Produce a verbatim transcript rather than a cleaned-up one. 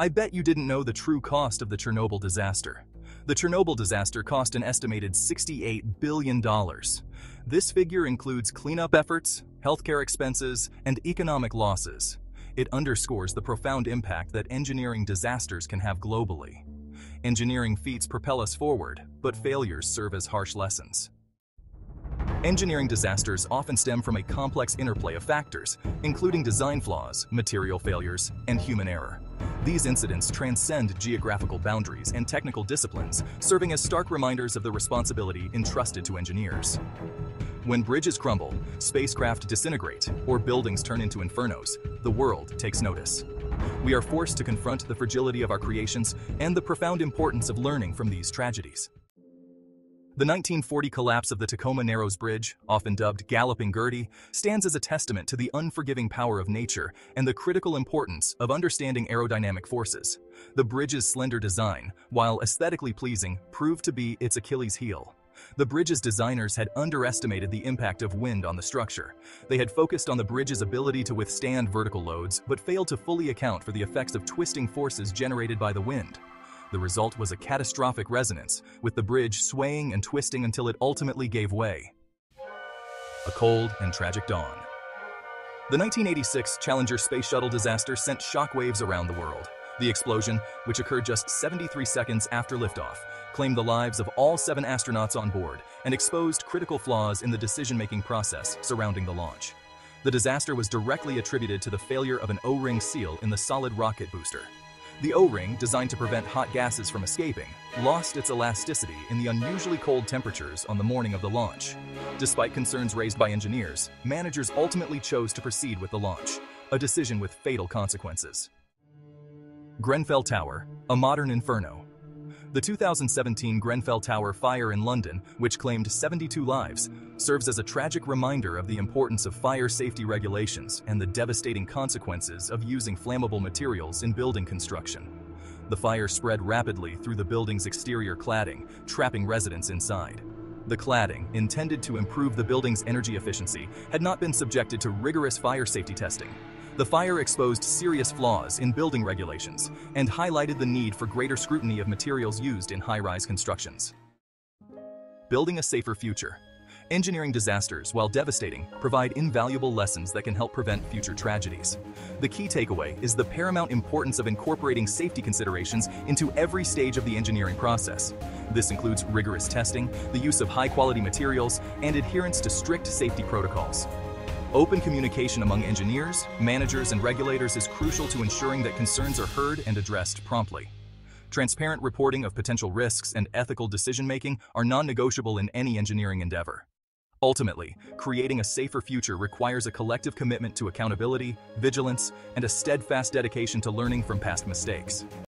I bet you didn't know the true cost of the Chernobyl disaster. The Chernobyl disaster cost an estimated sixty-eight billion dollars. This figure includes cleanup efforts, healthcare expenses, and economic losses. It underscores the profound impact that engineering disasters can have globally. Engineering feats propel us forward, but failures serve as harsh lessons. Engineering disasters often stem from a complex interplay of factors, including design flaws, material failures, and human error. These incidents transcend geographical boundaries and technical disciplines, serving as stark reminders of the responsibility entrusted to engineers. When bridges crumble, spacecraft disintegrate, or buildings turn into infernos, the world takes notice. We are forced to confront the fragility of our creations and the profound importance of learning from these tragedies. The nineteen forty collapse of the Tacoma Narrows Bridge, often dubbed Galloping Gertie, stands as a testament to the unforgiving power of nature and the critical importance of understanding aerodynamic forces. The bridge's slender design, while aesthetically pleasing, proved to be its Achilles' heel. The bridge's designers had underestimated the impact of wind on the structure. They had focused on the bridge's ability to withstand vertical loads, but failed to fully account for the effects of twisting forces generated by the wind. The result was a catastrophic resonance, with the bridge swaying and twisting until it ultimately gave way. A cold and tragic dawn. The nineteen eighty-six Challenger space shuttle disaster sent shockwaves around the world. The explosion, which occurred just seventy-three seconds after liftoff, claimed the lives of all seven astronauts on board and exposed critical flaws in the decision-making process surrounding the launch. The disaster was directly attributed to the failure of an O-ring seal in the solid rocket booster. The O-ring, designed to prevent hot gases from escaping, lost its elasticity in the unusually cold temperatures on the morning of the launch. Despite concerns raised by engineers, managers ultimately chose to proceed with the launch, a decision with fatal consequences. Grenfell Tower, a modern inferno. The two thousand seventeen Grenfell Tower fire in London, which claimed seventy-two lives, serves as a tragic reminder of the importance of fire safety regulations and the devastating consequences of using flammable materials in building construction. The fire spread rapidly through the building's exterior cladding, trapping residents inside. The cladding, intended to improve the building's energy efficiency, had not been subjected to rigorous fire safety testing. The fire exposed serious flaws in building regulations and highlighted the need for greater scrutiny of materials used in high-rise constructions. Building a safer future. Engineering disasters, while devastating, provide invaluable lessons that can help prevent future tragedies. The key takeaway is the paramount importance of incorporating safety considerations into every stage of the engineering process. This includes rigorous testing, the use of high-quality materials, and adherence to strict safety protocols. Open communication among engineers, managers, and regulators is crucial to ensuring that concerns are heard and addressed promptly. Transparent reporting of potential risks and ethical decision-making are non-negotiable in any engineering endeavor. Ultimately, creating a safer future requires a collective commitment to accountability, vigilance, and a steadfast dedication to learning from past mistakes.